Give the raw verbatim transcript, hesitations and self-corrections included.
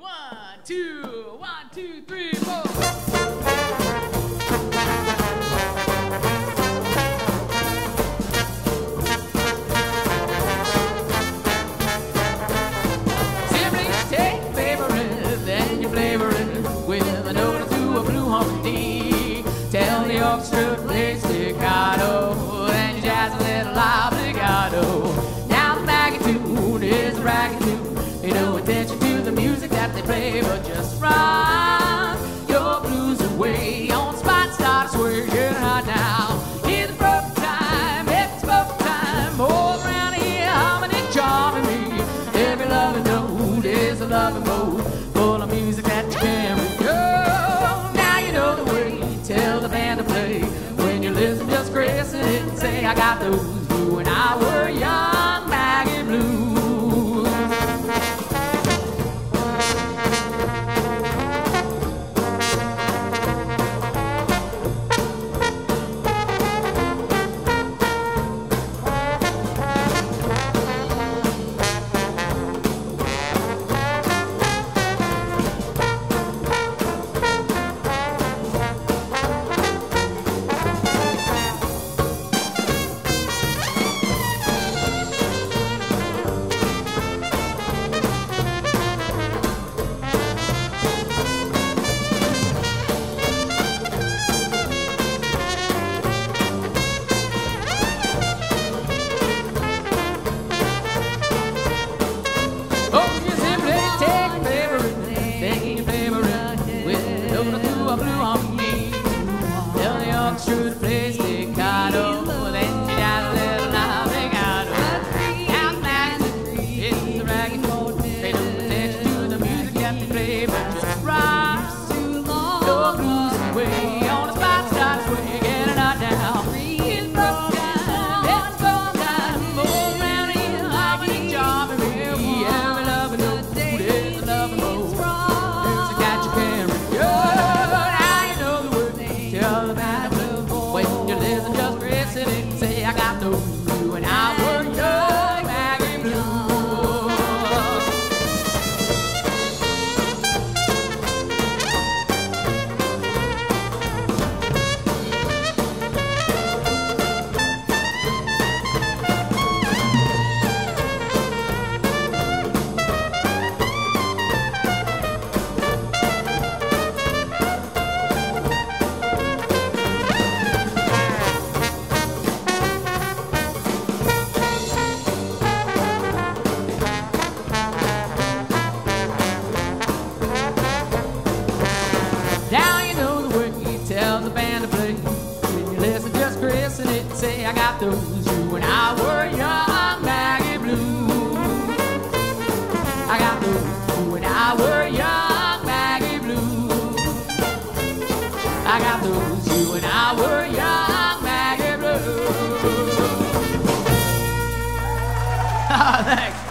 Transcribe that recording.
One, two, one, two, three, four. But just ride your blues away on spot starts where you're hot now. It's broke time, it's broke time. All around here, harmony charming me. Every loving note is a loving mode, full of music that you can go. Now you know the way. Tell the band to play. When you listen, just grace it and say, I got those blue when I were young Maggie Blues. Thanks.